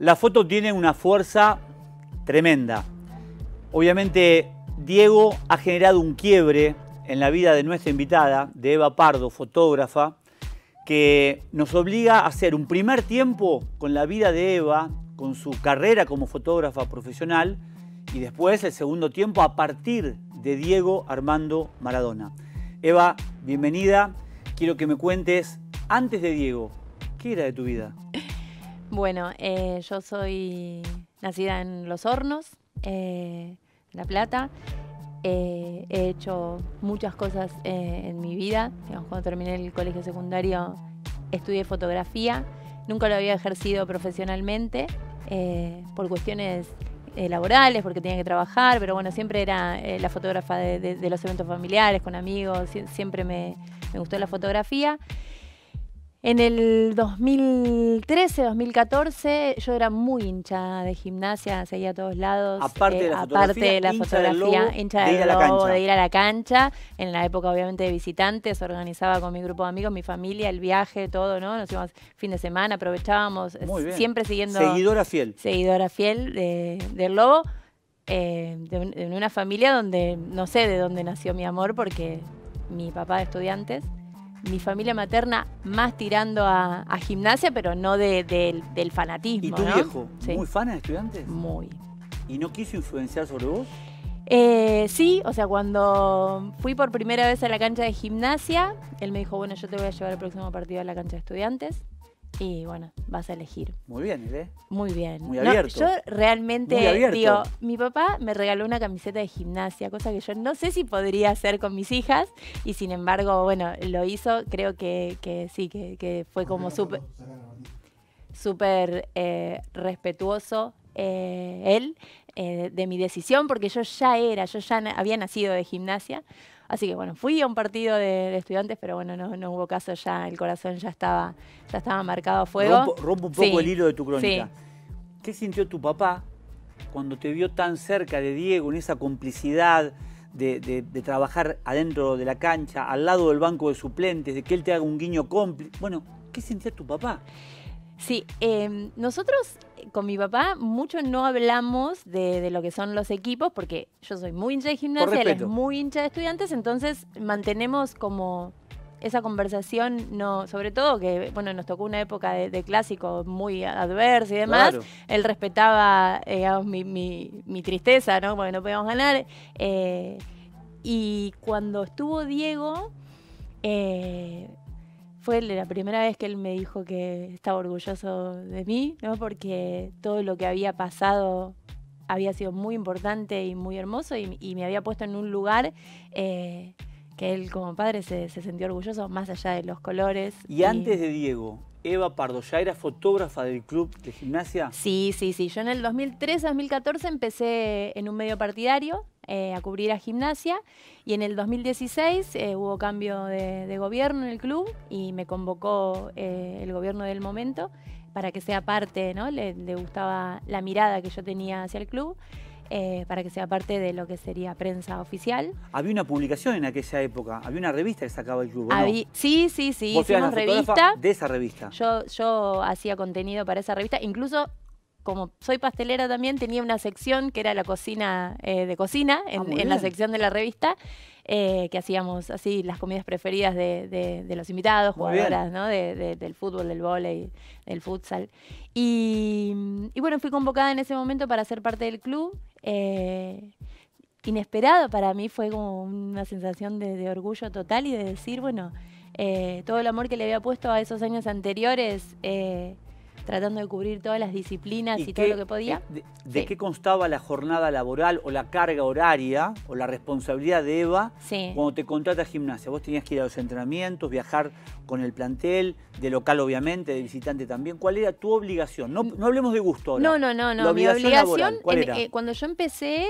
La foto tiene una fuerza tremenda. Obviamente Diego ha generado un quiebre en la vida de nuestra invitada, de Eva Pardo, fotógrafa, que nos obliga a hacer un primer tiempo con la vida de Eva, con su carrera como fotógrafa profesional, y después el segundo tiempo a partir de Diego Armando Maradona. Eva, bienvenida. Quiero que me cuentes, antes de Diego, ¿qué era de tu vida? Bueno, yo soy nacida en Los Hornos, La Plata. He hecho muchas cosas en mi vida. Cuando terminé el colegio secundario estudié fotografía. Nunca lo había ejercido profesionalmente por cuestiones laborales, porque tenía que trabajar, pero bueno, siempre era la fotógrafa de los eventos familiares, con amigos. Siempre me gustó la fotografía. En el 2013, 2014, yo era muy hincha de Gimnasia, seguía a todos lados. Aparte de la fotografía, hincha del Lobo, de ir a la cancha. En la época, obviamente, de visitantes, organizaba con mi grupo de amigos, mi familia, el viaje, todo, ¿no? Nos íbamos fin de semana, aprovechábamos, siempre siguiendo... Seguidora fiel. Seguidora fiel del Lobo, de una familia donde, no sé de dónde nació mi amor, porque mi papá de Estudiantes. Mi familia materna más tirando a Gimnasia, pero no del fanatismo. ¿Y tu viejo? Sí. ¿Muy fan de Estudiantes? Muy. ¿Y no quiso influenciar sobre vos? Sí, o sea, cuando fui por primera vez a la cancha de Gimnasia, él me dijo, bueno, yo te voy a llevar al próximo partido a la cancha de Estudiantes. Y bueno, vas a elegir. Muy bien, ¿eh? Muy bien. Muy abierto. No, yo realmente, digo, mi papá me regaló una camiseta de Gimnasia, cosa que yo no sé si podría hacer con mis hijas. Y sin embargo, bueno, lo hizo. Creo que sí, que fue como súper respetuoso él de mi decisión, porque yo ya había nacido de Gimnasia. Así que bueno, fui a un partido de Estudiantes, pero bueno, no hubo caso, ya el corazón ya estaba marcado a fuego. Rompo un poco el hilo de tu crónica. Sí. ¿Qué sintió tu papá cuando te vio tan cerca de Diego, en esa complicidad de trabajar adentro de la cancha, al lado del banco de suplentes, de que él te haga un guiño cómplice? Bueno, ¿qué sentía tu papá? Sí, nosotros con mi papá mucho no hablamos de lo que son los equipos, porque yo soy muy hincha de Gimnasia, él es muy hincha de Estudiantes, entonces mantenemos como esa conversación, no, sobre todo que bueno, nos tocó una época de clásico muy adversa y demás. Claro. Él respetaba mi tristeza, ¿no? Porque no podíamos ganar. Y cuando estuvo Diego... Fue la primera vez que él me dijo que estaba orgulloso de mí, ¿no? Porque todo lo que había pasado había sido muy importante y muy hermoso, y me había puesto en un lugar que él como padre se sintió orgulloso, más allá de los colores. Y antes de Diego, Eva Pardo, ¿ya era fotógrafa del club de Gimnasia? Sí. Yo en el 2013-2014 empecé en un medio partidario a cubrir a Gimnasia, y en el 2016 hubo cambio de gobierno en el club y me convocó el gobierno del momento para que sea parte, ¿no? Le gustaba la mirada que yo tenía hacia el club, para que sea parte de lo que sería prensa oficial. Había una publicación en aquella época, había una revista que sacaba el club, ¿no? Sí, hicimos revista. De esa revista. Yo hacía contenido para esa revista, incluso... Como soy pastelera también, tenía una sección que era la cocina de cocina, en la sección de la revista, que hacíamos así las comidas preferidas de los invitados, jugadoras, ¿no? Del fútbol, del vóley, del futsal. Y bueno, fui convocada en ese momento para ser parte del club. Inesperado para mí, fue como una sensación de orgullo total y de decir, bueno, todo el amor que le había puesto a esos años anteriores... tratando de cubrir todas las disciplinas y todo lo que podía. ¿De qué constaba la jornada laboral o la carga horaria o la responsabilidad de Eva cuando te contrata Gimnasia? Vos tenías que ir a los entrenamientos, viajar con el plantel, de local obviamente, de visitante también. ¿Cuál era tu obligación? No hablemos de gusto ahora. No. La obligación, laboral, ¿cuál era? Cuando yo empecé,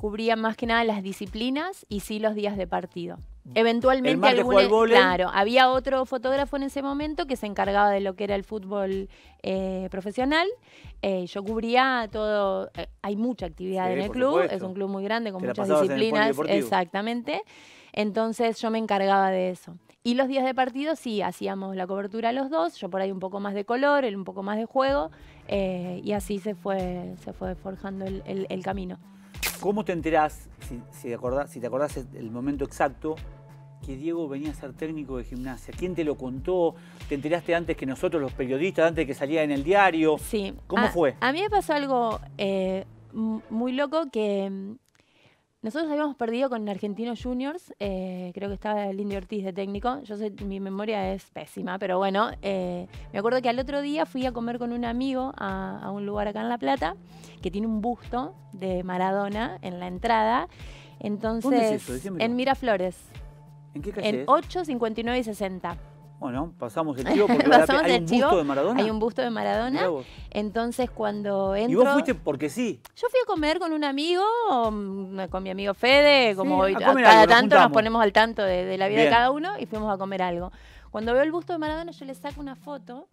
cubría más que nada las disciplinas y sí los días de partido. Eventualmente había otro fotógrafo en ese momento que se encargaba de lo que era el fútbol profesional. Yo cubría todo. Hay mucha actividad en el club, es un club muy grande con muchas disciplinas. Exactamente. Entonces yo me encargaba de eso. Y los días de partido sí, hacíamos la cobertura los dos, yo por ahí un poco más de color, él un poco más de juego, y así se fue forjando el camino. ¿Cómo te enterás, si te acordás el momento exacto, que Diego venía a ser técnico de Gimnasia? ¿Quién te lo contó? ¿Te enteraste antes que nosotros los periodistas, antes de que saliera en el diario? Sí. ¿Cómo fue? A mí me pasó algo muy loco que... Nosotros habíamos perdido con Argentinos Juniors, creo que estaba Lindy Ortiz de técnico, mi memoria es pésima, pero bueno, me acuerdo que al otro día fui a comer con un amigo a un lugar acá en La Plata, que tiene un busto de Maradona en la entrada, entonces... ¿Dónde es eso? Decímelo. En Miraflores. ¿En qué calle? En 8, 59 y 60. Bueno, pasamos el chivo porque hay un busto de Maradona. Hay un busto de Maradona. Entonces, cuando entro... ¿Y vos fuiste porque sí? Yo fui a comer con un amigo, con mi amigo Fede, como sí, cada tanto nos ponemos al tanto de la vida de cada uno y fuimos a comer algo. Cuando veo el busto de Maradona, yo le saco una foto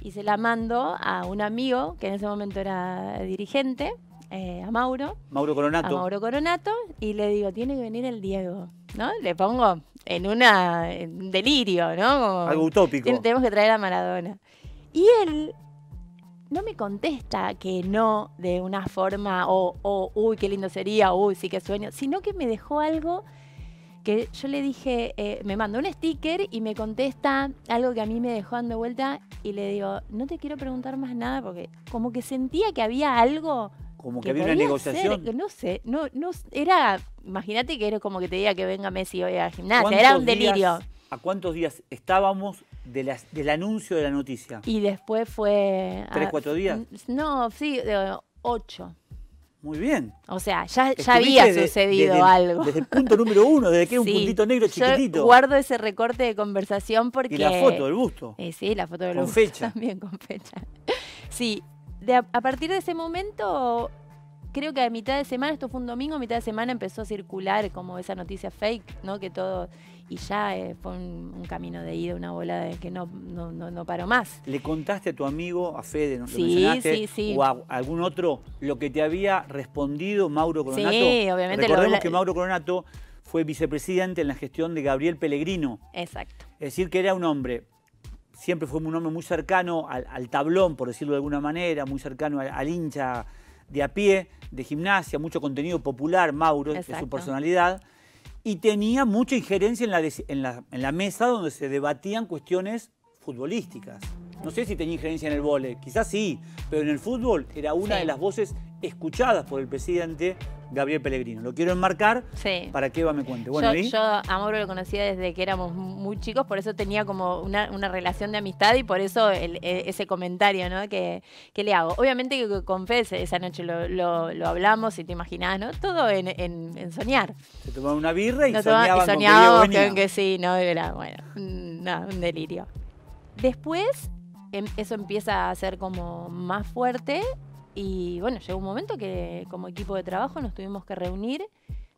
y se la mando a un amigo que en ese momento era dirigente, a Mauro. Mauro Coronato. A Mauro Coronato, y le digo, tiene que venir el Diego, ¿no? Le pongo en un delirio, ¿no? Como, algo utópico. Tenemos que traer a Maradona. Y él no me contesta que no de una forma, uy, qué lindo sería, uy, sí, qué sueño, sino que me dejó algo que yo le dije, me mandó un sticker y me contesta algo que a mí me dejó dando vuelta y le digo, no te quiero preguntar más nada porque como que sentía que había algo... Como que había una negociación. No sé, no era, imagínate que era como que te diga que venga Messi hoy a Gimnasia, era un delirio. ¿A cuántos días estábamos del anuncio de la noticia? Y después fue... ¿Tres, 4 días? No, sí, 8. Muy bien. O sea, ya había sucedido algo. Desde el punto número 1, desde que sí, un puntito negro chiquitito. Yo guardo ese recorte de conversación porque... Y la foto del busto. Sí, la foto del busto. Con fecha. También con fecha. Sí. A partir de ese momento, creo que a mitad de semana, esto fue un domingo, a mitad de semana empezó a circular como esa noticia fake, ¿no? Que todo, y ya fue un camino de ida, una bola de que no paró más. ¿Le contaste a tu amigo, a Fede, ¿no? Sí, lo mencionaste, sí. o a algún otro, lo que te había respondido Mauro Coronato? Sí, obviamente. Recordemos que Mauro Coronato fue vicepresidente en la gestión de Gabriel Pellegrino. Exacto. Es decir, que era un hombre... Siempre fue un hombre muy cercano al tablón, por decirlo de alguna manera, muy cercano al hincha de a pie, de Gimnasia, mucho contenido popular, Mauro, de su personalidad. Y tenía mucha injerencia en la mesa donde se debatían cuestiones futbolísticas. No sé si tenía injerencia en el vóley, quizás sí, pero en el fútbol era una de las voces escuchadas por el presidente Gabriel Pellegrino. Lo quiero enmarcar para que Eva me cuente. Bueno, yo a Mauro lo conocía desde que éramos muy chicos, por eso tenía como una relación de amistad y por eso ese comentario, ¿no? que le hago. Obviamente que con Fede esa noche lo hablamos y te imaginás, ¿no? Todo en soñar. Se tomaban una birra y soñaban que sí, no, era bueno, no, un delirio. Después eso empieza a ser como más fuerte. Y bueno, llegó un momento que como equipo de trabajo nos tuvimos que reunir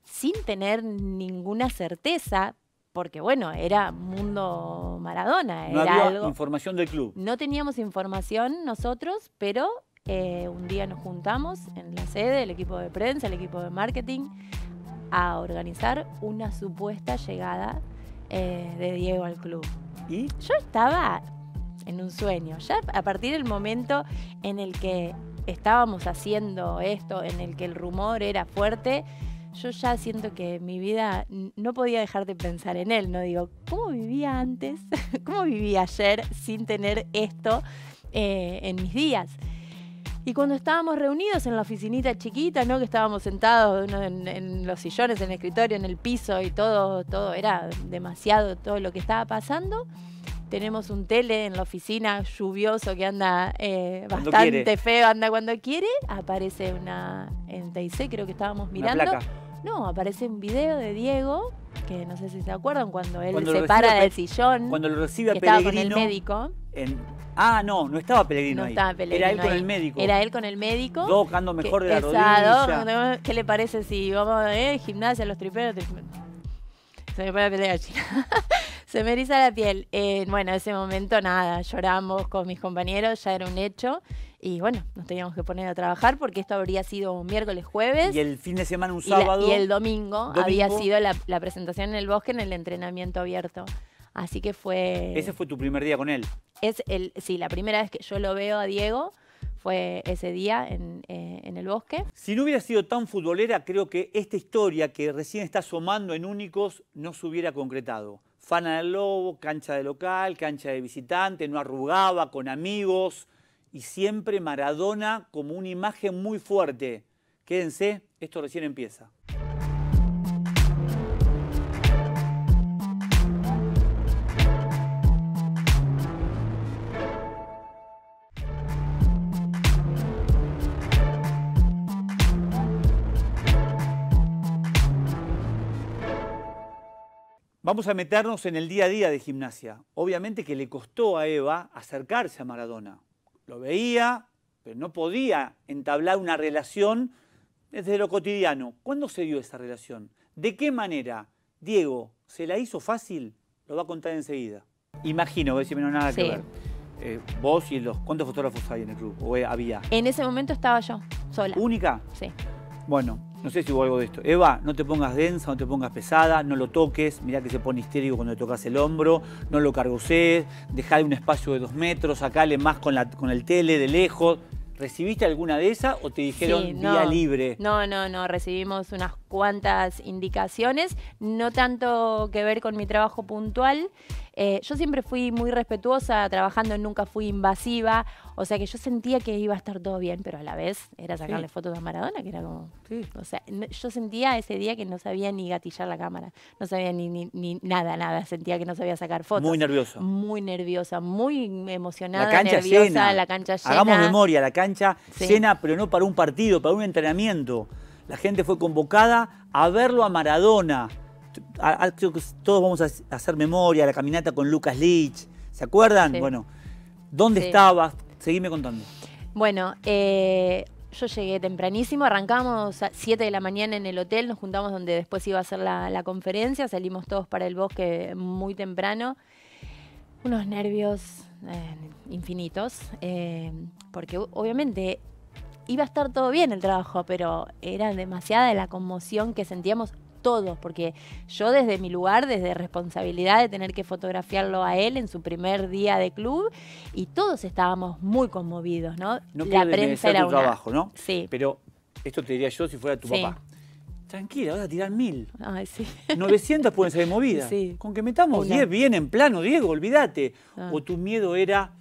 sin tener ninguna certeza, porque bueno, era mundo Maradona. No había algo, información del club. No teníamos información nosotros, pero un día nos juntamos en la sede, el equipo de prensa, el equipo de marketing, a organizar una supuesta llegada de Diego al club. ¿Y? Yo estaba en un sueño, ya a partir del momento en el que... estábamos haciendo esto, en el que el rumor era fuerte, yo ya siento que mi vida no podía dejar de pensar en él, ¿no? Digo, ¿cómo vivía antes? ¿Cómo vivía ayer sin tener esto en mis días? Y cuando estábamos reunidos en la oficinita chiquita, ¿no? Que estábamos sentados en los sillones, en el escritorio, en el piso y todo era demasiado, todo lo que estaba pasando. Tenemos un tele en la oficina lluvioso que anda bastante feo, anda cuando quiere. Aparece en TyC, creo que estábamos mirando. Una placa. No, aparece un video de Diego, que no sé si se acuerdan, cuando él se para del sillón. Cuando lo recibe a Pellegrino. Estaba con el médico. No estaba Pellegrino ahí. Estaba Pellegrino era él con el médico. Era él con el médico. Doc, ando mejor de la rodilla. ¿Qué le parece si vamos a Gimnasia, los triperos? Se me para la pelea china. Se me eriza la piel. Bueno, en ese momento nada, lloramos con mis compañeros, ya era un hecho. Y bueno, nos teníamos que poner a trabajar porque esto habría sido un miércoles, jueves. Y el fin de semana un sábado. Y el domingo había sido la presentación en el bosque en el entrenamiento abierto. Así que fue... ¿Ese fue tu primer día con él? Es el, sí, la primera vez que yo lo veo a Diego fue ese día en el bosque. Si no hubiera sido tan futbolera, creo que esta historia que recién está asomando en Únicos no se hubiera concretado. Fana del Lobo, cancha de local, cancha de visitante, no arrugaba, con amigos y siempre Maradona como una imagen muy fuerte. Quédense, esto recién empieza. Vamos a meternos en el día a día de Gimnasia. Obviamente que le costó a Eva acercarse a Maradona. Lo veía, pero no podía entablar una relación desde lo cotidiano. ¿Cuándo se dio esa relación? ¿De qué manera? Diego, ¿se la hizo fácil? Lo va a contar enseguida. Imagino, voy a decirme, no nada que ver. Vos y los... ¿Cuántos fotógrafos hay en el club? ¿O había? En ese momento estaba yo, sola. ¿Única? Sí. Bueno, no sé si hubo algo de esto. Eva, no te pongas densa, no te pongas pesada, no lo toques. Mirá que se pone histérico cuando le tocas el hombro. No lo cargosees, dejale un espacio de 2 metros, sacale más con el tele de lejos. ¿Recibiste alguna de esas o te dijeron sí, no, día libre? No, no, no. Recibimos unas cuantas indicaciones. No tanto que ver con mi trabajo puntual. Yo siempre fui muy respetuosa trabajando, nunca fui invasiva. O sea que yo sentía que iba a estar todo bien, pero a la vez era sacarle fotos a Maradona, que era como... Sí. O sea, yo sentía ese día que no sabía ni gatillar la cámara. No sabía ni nada, nada. Sentía que no sabía sacar fotos. Muy nerviosa. Muy nerviosa, muy emocionada, la cancha nerviosa, llena. La cancha llena. Hagamos memoria, la cancha llena, pero no para un partido, para un entrenamiento. La gente fue convocada a verlo a Maradona. Creo que todos vamos a hacer memoria, la caminata con Lucas Leach. ¿Se acuerdan? Sí. Bueno, ¿dónde estabas? Seguime contando. Bueno, yo llegué tempranísimo, arrancamos a 7 de la mañana en el hotel, nos juntamos donde después iba a hacer la conferencia, salimos todos para el bosque muy temprano. Unos nervios infinitos, porque obviamente iba a estar todo bien el trabajo, pero era demasiada la conmoción que sentíamos todos, porque yo desde mi lugar, desde responsabilidad de tener que fotografiarlo a él en su primer día de club, y todos estábamos muy conmovidos, ¿no? No la prensa era tu trabajo, ¿no? Sí. Pero esto te diría yo si fuera tu papá. Tranquila, vas a tirar 1000. Ay, sí. 900 pueden ser movidas. Sí. Con que metamos 10 bien en plano, Diego, olvídate. Ah. O tu miedo era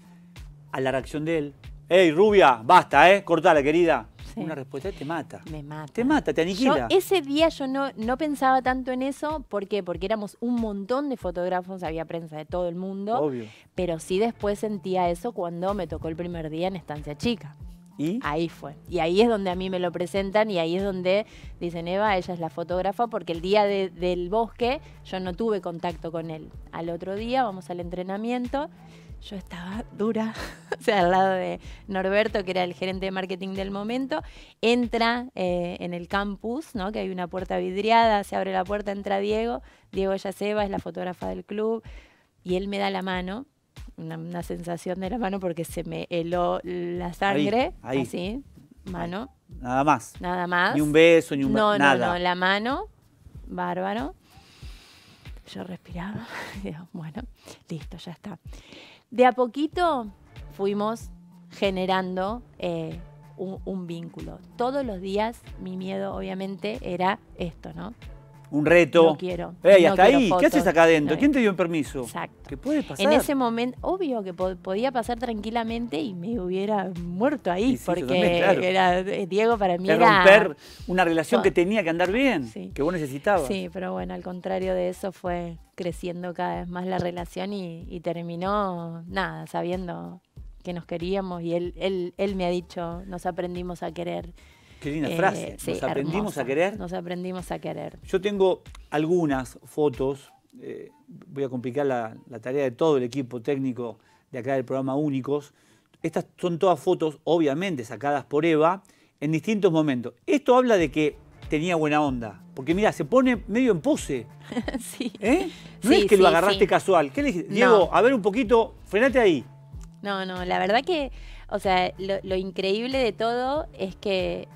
a la reacción de él. Ey, rubia, basta, cortala, querida. Una respuesta te mata. Me mata. Te mata, te aniquila. Ese día yo no pensaba tanto en eso. ¿Por qué? Porque éramos un montón de fotógrafos, había prensa de todo el mundo. Obvio. Pero sí después sentía eso cuando me tocó el primer día en Estancia Chica. ¿Y? Ahí fue. Y ahí es donde a mí me lo presentan y ahí es donde dicen, Eva, ella es la fotógrafa, porque el día del bosque yo no tuve contacto con él. Al otro día vamos al entrenamiento. Yo estaba dura, o sea, al lado de Norberto, que era el gerente de marketing del momento. Entra en el campus, ¿no? Que hay una puerta vidriada, se abre la puerta, entra Diego. Diego Armando, es la fotógrafa del club, y él me da la mano, una sensación de la mano porque se me heló la sangre, ahí. Así, mano. Ahí. Nada más. Nada más. Ni un beso, ni un nada. No, la mano, bárbaro. Yo respiraba, y digo, bueno, listo, ya está. De a poquito fuimos generando un vínculo. Todos los días mi miedo obviamente era esto, ¿no? Un reto. No quiero. Ey, no hasta quiero ahí. Fotos. ¿Qué haces acá adentro? No. ¿Quién te dio el permiso? Exacto. ¿Qué puede pasar? En ese momento, obvio que podía pasar tranquilamente y me hubiera muerto ahí. Sí, porque también, claro. Diego para mí era... romper una relación que tenía que andar bien, que vos necesitabas. Sí, pero bueno, al contrario de eso fue creciendo cada vez más la relación y terminó, nada, sabiendo que nos queríamos y él me ha dicho, nos aprendimos a querer. Qué linda frase, nos aprendimos hermosa. A querer. Nos aprendimos a querer. Yo tengo algunas fotos, voy a complicar la tarea de todo el equipo técnico de acá del programa Únicos. Estas son todas fotos, obviamente, sacadas por Eva en distintos momentos. Esto habla de que tenía buena onda, porque mira, se pone medio en pose. Sí. No es que lo agarraste casual. ¿Qué le dijiste? Diego, a ver un poquito, frenate ahí. No, no, la verdad que, o sea, lo increíble de todo es que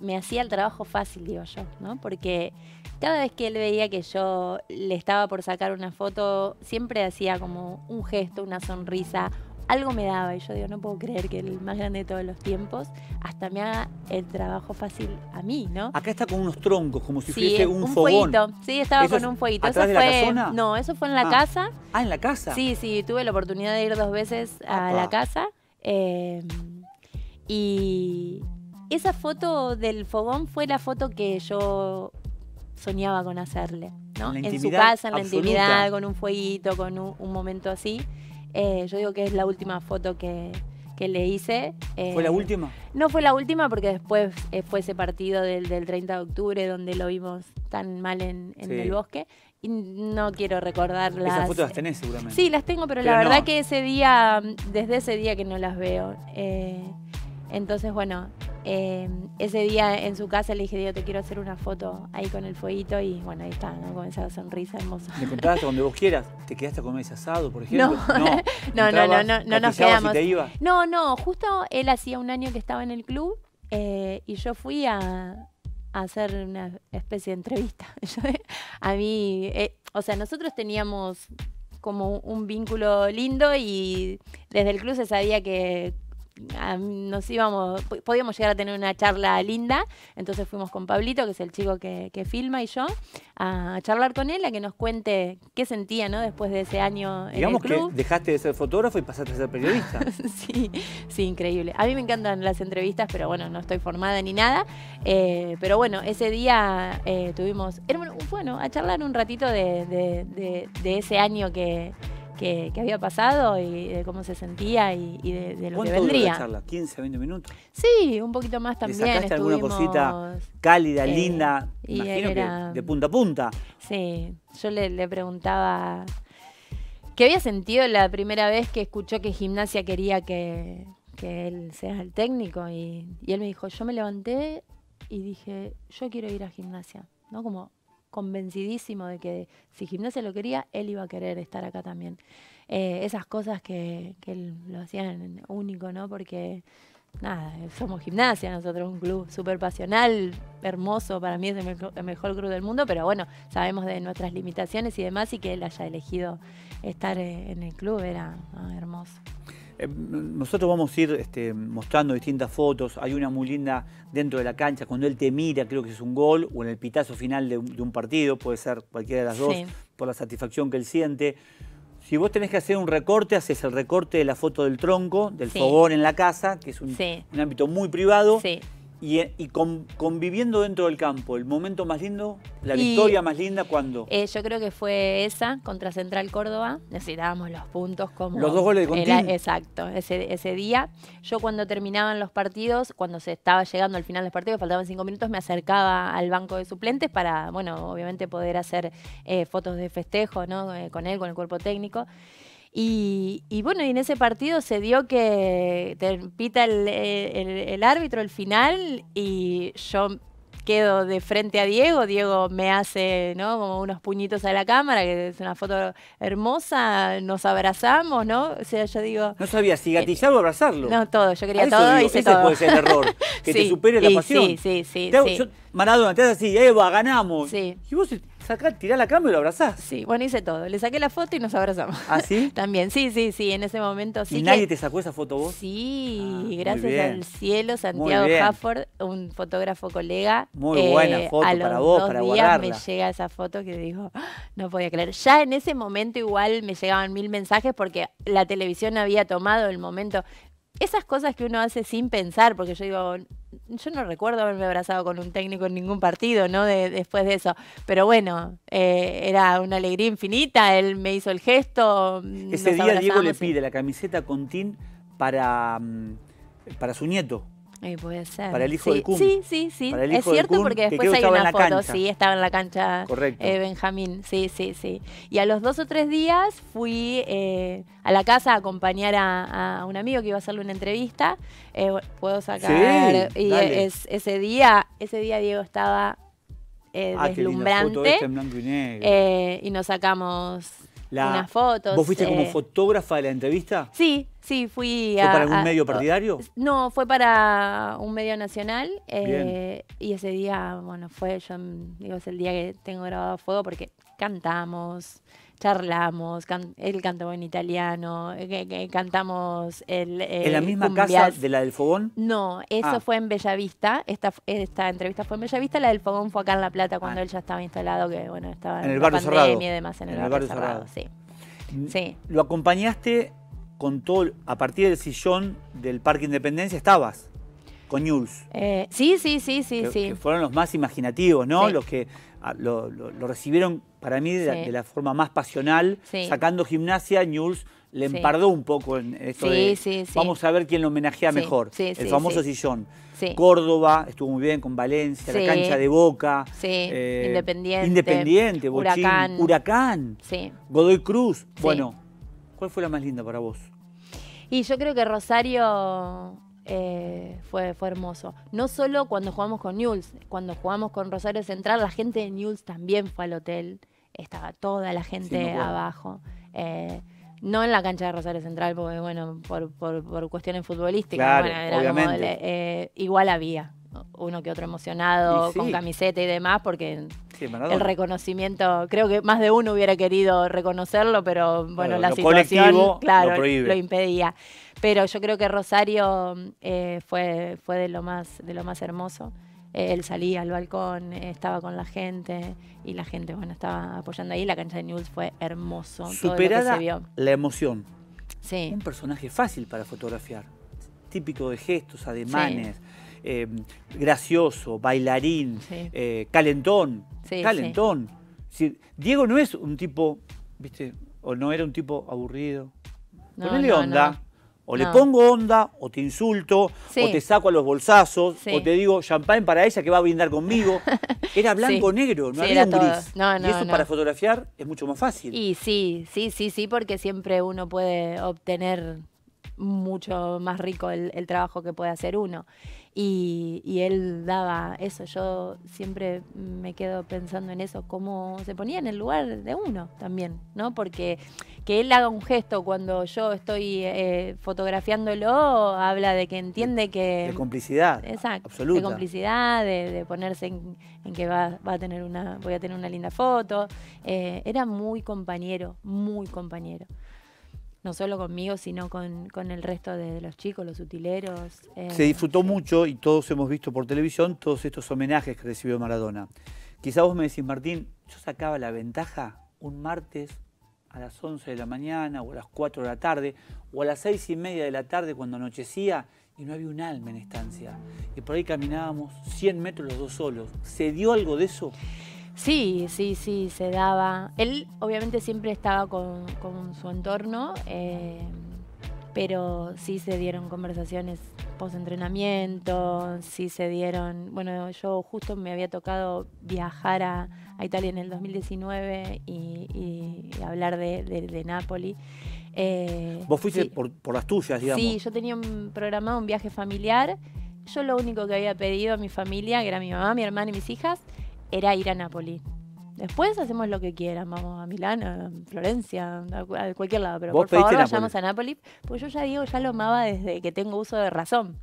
me hacía el trabajo fácil, digo yo, ¿no? Porque cada vez que él veía que yo le estaba por sacar una foto, siempre hacía como un gesto, una sonrisa, algo me daba. Y yo digo, no puedo creer que el más grande de todos los tiempos hasta me haga el trabajo fácil a mí, ¿no? Acá está con unos troncos, como si fuese un fogón. Fueguito. Sí, estaba con un fueguito. ¿Atrás de la casona? No, eso fue en la casa. Ah, ¿en la casa? Sí, sí, tuve la oportunidad de ir dos veces a la casa. Y esa foto del fogón fue la foto que yo soñaba con hacerle, ¿no? En su casa, en la intimidad, con un fueguito, con un momento así. Yo digo que es la última foto que le hice. ¿Fue la última? No fue la última porque después fue ese partido del 30 de octubre donde lo vimos tan mal en El Bosque. Y no quiero recordarlas. Esas fotos las tenés seguramente. Sí, las tengo, pero la verdad que ese día, desde ese día que no las veo. Entonces, bueno, ese día en su casa le dije, Diego, te quiero hacer una foto ahí con el fueguito. Y bueno, ahí está, ¿no? Con esa sonrisa hermosa. ¿Me contaste cuando vos quieras? ¿Te quedaste a comer ese asado, por ejemplo? No nos quedamos. Te iba. No, justo él hacía un año que estaba en el club y yo fui a hacer una especie de entrevista. A mí, o sea, nosotros teníamos como un vínculo lindo y desde el club se sabía que podíamos llegar a tener una charla linda. Entonces fuimos con Pablito, que es el chico que filma, y yo a charlar con él, a que nos cuente qué sentía, ¿no? Después de ese año en el club. Digamos que dejaste de ser fotógrafo y pasaste a ser periodista. Sí, increíble. A mí me encantan las entrevistas, pero bueno, no estoy formada ni nada. Pero bueno, ese día tuvimos, a charlar un ratito de ese año que había pasado y de cómo se sentía y de lo que vendría. ¿Cuánto duró la charla? ¿15, 20 minutos? Sí, un poquito más también. ¿Le sacaste alguna cosita cálida, linda? Imagino que de punta a punta. Sí, yo le preguntaba qué había sentido la primera vez que escuchó que Gimnasia quería que él sea el técnico. Y él me dijo, yo me levanté y dije, yo quiero ir a Gimnasia, ¿no? Como convencidísimo de que si Gimnasia lo quería, él iba a querer estar acá también. Esas cosas que él lo hacían único, ¿no? Porque, nada, somos Gimnasia nosotros, un club súper pasional, hermoso, para mí es el mejor club del mundo, pero bueno, sabemos de nuestras limitaciones y demás, y que él haya elegido estar en el club era hermoso. Nosotros vamos a ir mostrando distintas fotos. Hay una muy linda dentro de la cancha, cuando él te mira, creo que es un gol, o en el pitazo final de un partido, puede ser cualquiera de las dos, por la satisfacción que él siente. Si vos tenés que hacer un recorte, haces el recorte de la foto del tronco, del fogón en la casa, que es un ámbito muy privado. Sí. Y conviviendo dentro del campo, el momento más lindo, la victoria más linda, ¿cuándo? Yo creo que fue esa, contra Central Córdoba. Necesitábamos los puntos como... Los dos goles de continuo. Exacto, ese día. Yo cuando terminaban los partidos, cuando se estaba llegando al final de los partidos, faltaban 5 minutos, me acercaba al banco de suplentes para, bueno, obviamente poder hacer fotos de festejo, ¿no? Con él, con el cuerpo técnico. Y bueno, y en ese partido se dio que te pita el árbitro el final y yo quedo de frente a Diego. Diego me hace, ¿no? Como unos puñitos a la cámara, que es una foto hermosa, nos abrazamos, ¿no? O sea, yo digo... No sabía si gatillarlo o abrazarlo. No, todo, yo quería todo, digo, hice todo. Puede ser el error, que te supere la pasión. Yo, Maradona, te haces así, Eva, ganamos. Sí. Y vos... tirá la cámara y lo abrazás. Sí, bueno, hice todo. Le saqué la foto y nos abrazamos. ¿Ah, sí? También, sí, en ese momento. Sí. ¿Y nadie te sacó esa foto vos? Sí, gracias al cielo, Santiago Hufford, un fotógrafo colega. Muy buena foto para vos, para guardarla. Me llega esa foto que digo, no podía creer. Ya en ese momento igual me llegaban 1000 mensajes porque la televisión había tomado el momento. Esas cosas que uno hace sin pensar, porque yo digo, yo no recuerdo haberme abrazado con un técnico en ningún partido, ¿no? Después de eso. Pero bueno, era una alegría infinita, él me hizo el gesto. Ese día Diego le pide la camiseta con TyC para su nieto. Puede ser. Para el hijo del Kun. Sí. Es cierto, porque después hay una foto. Sí, estaba en la cancha. Correcto. Benjamín. Sí. Y a los 2 o 3 días fui a la casa a acompañar a un amigo que iba a hacerle una entrevista. Puedo sacar. Sí, y ese día Diego estaba deslumbrante. Qué linda foto, en blanco y negro. Y nos sacamos unas fotos. ¿Vos fuiste como fotógrafa de la entrevista? Sí. Sí, fui a... ¿Fue para algún medio partidario? No, fue para un medio nacional. Y ese día, bueno, fue, yo digo, es el día que tengo grabado a fuego porque cantamos, charlamos, él cantó en italiano, cantamos el ¿En la misma casa de la del Fogón? No, eso fue en Bellavista. Esta entrevista fue en Bellavista, la del Fogón fue acá en La Plata cuando él ya estaba instalado, que bueno, estaba en el barrio cerrado. Y demás, en el barrio cerrado, sí. ¿Lo acompañaste con todo, a partir del sillón del Parque Independencia estabas? Con Newell's. Sí. Que fueron los más imaginativos, ¿no? Sí. Los que lo recibieron, para mí, de la forma más pasional. Sí. Sacando Gimnasia, Newell's le empardó un poco en esto vamos a ver quién lo homenajea mejor. Sí, el famoso sillón. Sí. Córdoba, estuvo muy bien con Valencia, la cancha de Boca. Sí, Independiente, Bochín, Huracán. Sí. Godoy Cruz. Sí. Bueno, ¿cuál fue la más linda para vos? Y yo creo que Rosario... fue hermoso. No solo cuando jugamos con Newell's, cuando jugamos con Rosario Central, la gente de Newell's también fue al hotel. Estaba toda la gente abajo. No en la cancha de Rosario Central, porque bueno, por cuestiones futbolísticas. Claro, bueno, era obviamente. Como, igual había uno que otro emocionado, con camiseta y demás, porque el reconocimiento, creo que más de uno hubiera querido reconocerlo, pero bueno, la situación lo impedía. Pero yo creo que Rosario fue de lo más hermoso. Él salía al balcón, estaba con la gente y la gente estaba apoyando ahí. La cancha de Newell's fue hermoso. Superada todo lo que se vio. La emoción. Sí. Un personaje fácil para fotografiar. Típico de gestos, ademanes, gracioso, bailarín, calentón. Sí, calentón. Sí. Diego no es un tipo, ¿viste? O no era un tipo aburrido. No, ponele onda. No. O le pongo onda, o te insulto, o te saco a los bolsazos, o te digo champán para ella que va a brindar conmigo. Era blanco-negro, no había un gris. No, y eso para fotografiar es mucho más fácil. Y sí, porque siempre uno puede obtener mucho más rico el trabajo que puede hacer uno. Y él daba eso. Yo siempre me quedo pensando en eso, cómo se ponía en el lugar de uno también, ¿no? Porque que él haga un gesto cuando yo estoy fotografiándolo, habla de que entiende que... De complicidad, exacto, absoluta. De complicidad, de ponerse en que voy a tener una linda foto. Era muy compañero, muy compañero. No solo conmigo, sino con el resto de los chicos, los utileros. Se disfrutó mucho, y todos hemos visto por televisión, todos estos homenajes que recibió Maradona. Quizá vos me decís, Martín, yo sacaba la ventaja un martes a las 11 de la mañana, o a las 4 de la tarde, o a las 6 y media de la tarde cuando anochecía, y no había un alma en Estancia. Y por ahí caminábamos 100 metros los dos solos. ¿Se dio algo de eso? Sí, se daba. Él obviamente siempre estaba con su entorno, pero sí se dieron conversaciones post-entrenamiento, sí se dieron... Bueno, yo justo me había tocado viajar a Italia en el 2019 y hablar de Napoli. Vos fuiste por las tuyas, digamos. Sí, yo tenía programado un viaje familiar. Yo lo único que había pedido a mi familia, que era mi mamá, mi hermana y mis hijas, era ir a Napoli. Después hacemos lo que quieran, vamos a Milán, a Florencia, a cualquier lado, pero por favor vayamos a Napoli. Pues yo ya Diego ya lo amaba desde que tengo uso de razón.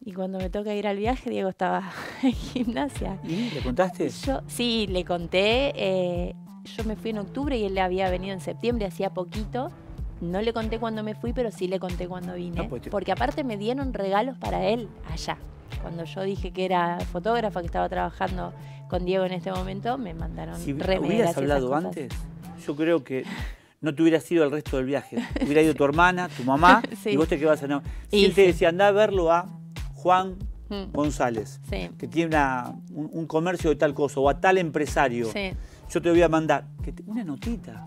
Y cuando me toca ir al viaje, Diego estaba en Gimnasia. ¿Y le contaste? Sí, le conté. Yo me fui en octubre y él había venido en septiembre, hacía poquito. No le conté cuando me fui, pero sí le conté cuando vine. No, pues porque aparte me dieron regalos para él allá. Cuando yo dije que era fotógrafa, que estaba trabajando con Diego en este momento, me mandaron remeras. Si hubieras hablado antes, yo creo que no te hubieras ido al resto del viaje. Hubiera ido tu hermana, tu mamá, y vos te quedabas a... Si él te decía, andá a verlo a Juan González, que tiene un comercio de tal cosa, o a tal empresario. Sí. Yo te voy a mandar una notita,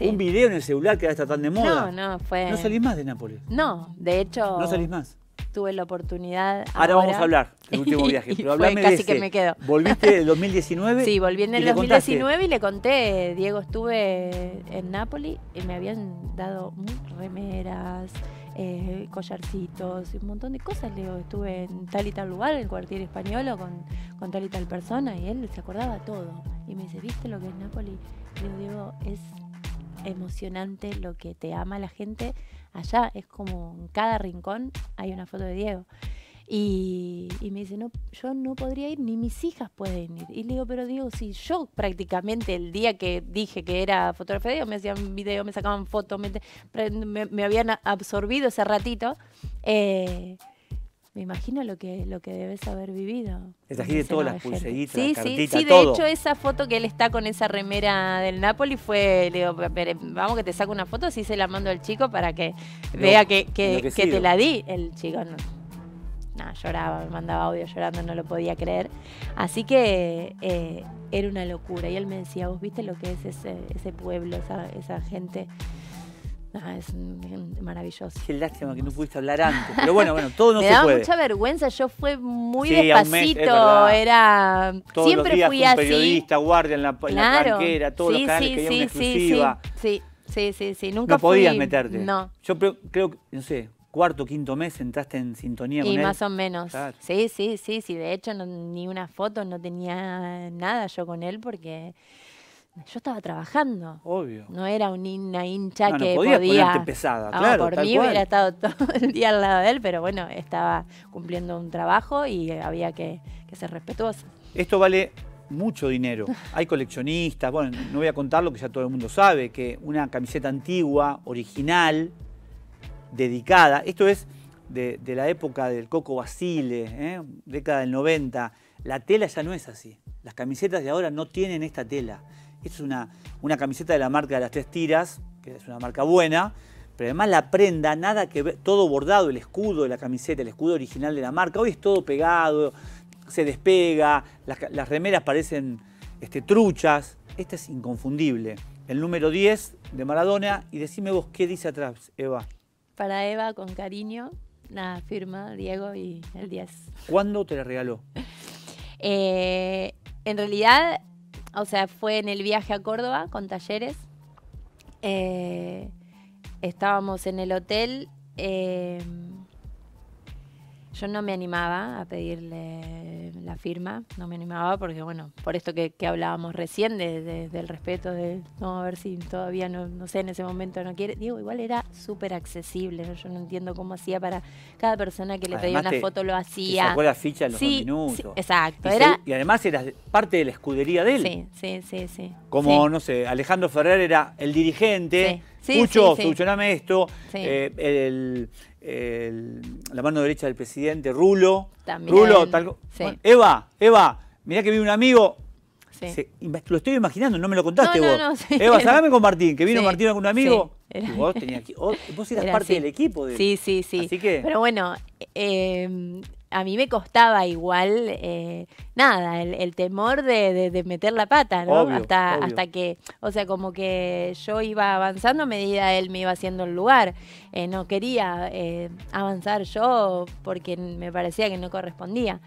un video en el celular que ahora está tan de moda. No salís más de Nápoles. No, de hecho... No salís más. Tuve la oportunidad. Ahora vamos a hablar del último viaje. Pero hablame casi de ese. Que me quedo. ¿Volviste en 2019? Sí, volví en el 2019 y le conté. Diego, estuve en Nápoles y me habían dado remeras, collarcitos, un montón de cosas. Le digo, estuve en tal y tal lugar, en el cuartier español, con tal y tal persona, y él se acordaba todo. Y me dice, ¿viste lo que es Nápoles? Le digo, Diego, es emocionante lo que te ama la gente allá. Es como en cada rincón hay una foto de Diego. Y me dice, no, yo no podría ir, ni mis hijas pueden ir. Y le digo, pero Diego, si yo prácticamente el día que dije que era fotógrafo de Diego, me hacían video, me sacaban fotos, me habían absorbido ese ratito. Me imagino lo que debes haber vivido. Te trajiste todas las pulseritas, sí, cartitas, sí, todo. De hecho, esa foto que él está con esa remera del Napoli fue, le digo, vamos que te saco una foto, sí se la mando al chico para que vea que te la di. El chico no, lloraba, me mandaba audio llorando, no lo podía creer. Así que era una locura. Y él me decía, vos viste lo que es ese pueblo, esa gente... Ah, es maravilloso. Qué lástima que no pudiste hablar antes. Pero bueno, todo no se puede. Me daba mucha vergüenza. Yo fue muy despacito. Era... Todos siempre los días fui así. Periodista, guardia en la tranquera, todos los canales que había una exclusiva. Sí. Nunca no podías meterte. No. Yo creo que, no sé, cuarto, quinto mes entraste en sintonía con él. Y más o menos. Claro. Sí. De hecho, ni una foto, no tenía nada yo con él porque... Yo estaba trabajando. Obvio. No era una hincha que podía ponerte pesada, claro. Por mí hubiera estado todo el día al lado de él, pero bueno, estaba cumpliendo un trabajo y había que ser respetuosa. Esto vale mucho dinero. Hay coleccionistas, bueno, no voy a contar lo que ya todo el mundo sabe, que una camiseta antigua, original, dedicada, esto es de la época del Coco Basile, década del 90, la tela ya no es así. Las camisetas de ahora no tienen esta tela. Es una camiseta de la marca de las 3 tiras, que es una marca buena, pero además la prenda, nada que ver, todo bordado, el escudo de la camiseta, el escudo original de la marca. Hoy es todo pegado, se despega, las remeras parecen truchas. Esta es inconfundible. El número 10 de Maradona. Y decime vos, ¿qué dice atrás, Eva? Para Eva, con cariño, la firma, Diego y el 10. ¿Cuándo te la regaló? En realidad... O sea, fue en el viaje a Córdoba con Talleres. Estábamos en el hotel. Yo no me animaba a pedirle la firma. No me animaba porque, bueno, por esto que hablábamos recién, del respeto, de no, a ver si todavía, no sé, en ese momento no quiere. Digo, igual era súper accesible. Yo no entiendo cómo hacía para cada persona que le además pedía una foto, lo hacía. Te sacó la ficha en los 2 minutos. Sí, exacto. Y además eras parte de la escudería de él. Sí. Como, no sé, Alejandro Ferrer era el dirigente. Sí. Pucho, solucioname esto. Sí. La mano derecha del presidente, Rulo. También, Rulo, tal. Sí. Bueno, Eva, mirá que vino un amigo. Sí. Lo estoy imaginando, no me lo contaste vos. No, Eva, sacame con Martín, que vino Martín con un amigo. Sí, era... Vos eras parte del equipo. Sí. Así que... Pero bueno, a mí me costaba igual, el temor de meter la pata, ¿no? Obvio, hasta que, o sea, como que yo iba avanzando a medida él me iba haciendo el lugar. No quería avanzar yo porque me parecía que no correspondía.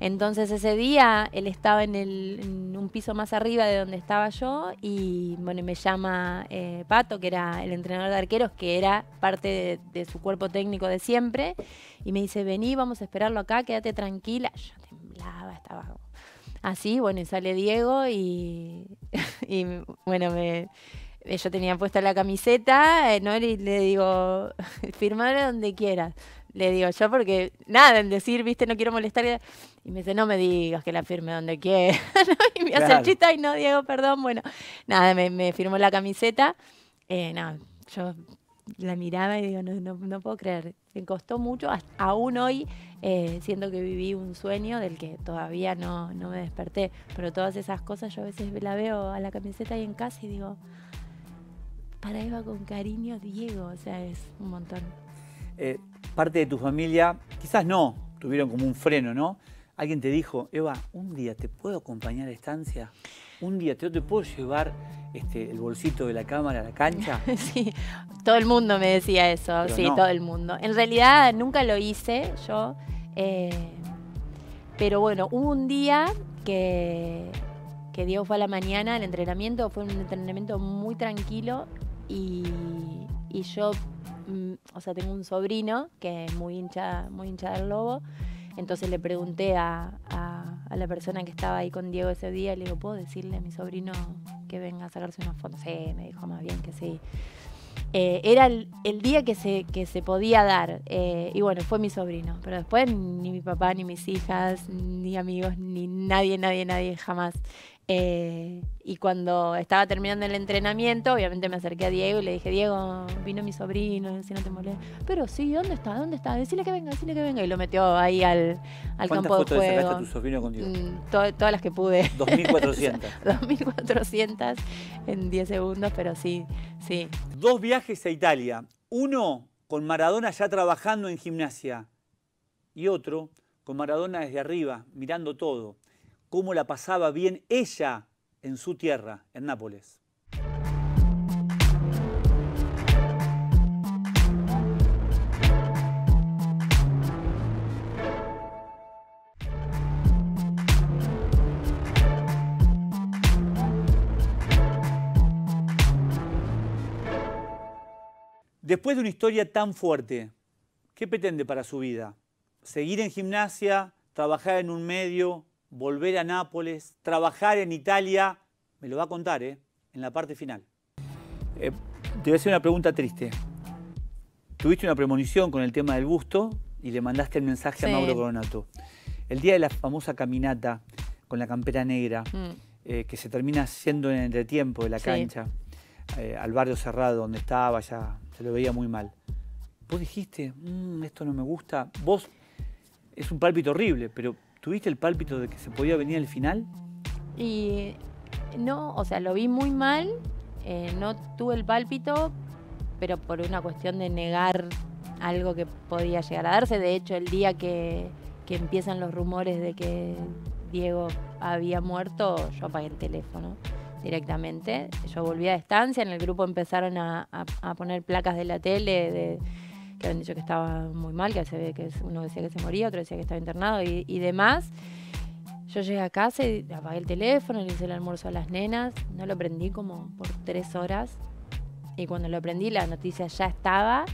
Entonces ese día él estaba en un piso más arriba de donde estaba yo y bueno, me llama Pato, que era el entrenador de arqueros, que era parte de su cuerpo técnico de siempre, y me dice, vení, vamos a esperarlo acá, quédate tranquila. Yo temblaba, estaba así, bueno, y sale Diego y bueno, yo tenía puesta la camiseta, ¿no? Y le digo, firmalo donde quieras. Le digo yo porque, nada, en decir, viste, no quiero molestar. Y me dice, no me digas que la firme donde quiera. Y me hace el chiste, ay no, Diego, perdón. Bueno, nada, me firmó la camiseta. Yo la miraba y digo, no puedo creer. Me costó mucho. Aún hoy siento que viví un sueño del que todavía no me desperté. Pero todas esas cosas yo a veces la veo a la camiseta ahí en casa y digo, para Eva con cariño, Diego. O sea, es un montón. Parte de tu familia, quizás no, tuvieron como un freno, ¿no? Alguien te dijo, Eva, un día te puedo acompañar a Estancia, un día te puedo llevar el bolsito de la cámara a la cancha. Sí, todo el mundo me decía eso, pero sí, no. Todo el mundo. En realidad nunca lo hice yo, pero bueno, hubo un día que Diego fue a la mañana al entrenamiento, fue un entrenamiento muy tranquilo y yo... O sea, tengo un sobrino que es muy hincha del Lobo. Entonces le pregunté a a la persona que estaba ahí con Diego ese día, le digo, ¿puedo decirle a mi sobrino que venga a sacarse una foto? Sí, me dijo más bien que sí. Era el día que se podía dar, y bueno, fue mi sobrino, pero después ni mi papá, ni mis hijas, ni amigos, ni nadie jamás. Y cuando estaba terminando el entrenamiento, obviamente me acerqué a Diego y le dije, Diego, vino mi sobrino, si no te molesta. Pero sí, ¿dónde está? ¿Dónde está? Decile que venga, decile que venga. Y lo metió ahí al campo de juego. ¿Cuántas fotos le sacaste a tu sobrino contigo? Todas las que pude. 2.400. 2.400 en 10 segundos, pero sí, sí. Dos viajes a Italia. Uno con Maradona ya trabajando en Gimnasia y otro con Maradona desde arriba, mirando todo. Cómo la pasaba bien ella en su tierra, en Nápoles. Después de una historia tan fuerte, ¿qué pretende para su vida? ¿Seguir en Gimnasia, trabajar en un medio, volver a Nápoles, trabajar en Italia? Me lo va a contar, en la parte final. Te voy a hacer una pregunta triste. Tuviste una premonición con el tema del busto y le mandaste el mensaje, sí, a Mauro Coronato. El día de la famosa caminata con la campera negra, que se termina haciendo en el entretiempo de la cancha, al barrio cerrado donde estaba, ya se lo veía muy mal. Vos dijiste, esto no me gusta. Vos, es un pálpito horrible, pero... ¿Tuviste el pálpito de que se podía venir al final? Y no, o sea, lo vi muy mal, no tuve el pálpito, pero por una cuestión de negar algo que podía llegar a darse. De hecho, el día que empiezan los rumores de que Diego había muerto, yo apagué el teléfono directamente. Yo volví a Estancia, en el grupo empezaron a poner placas de la tele de... que habían dicho que estaba muy mal, que uno decía que se moría, otro decía que estaba internado y demás. Yo llegué a casa y apagué el teléfono, le hice el almuerzo a las nenas, no lo prendí como por 3 horas. Y cuando lo prendí, la noticia ya estaba,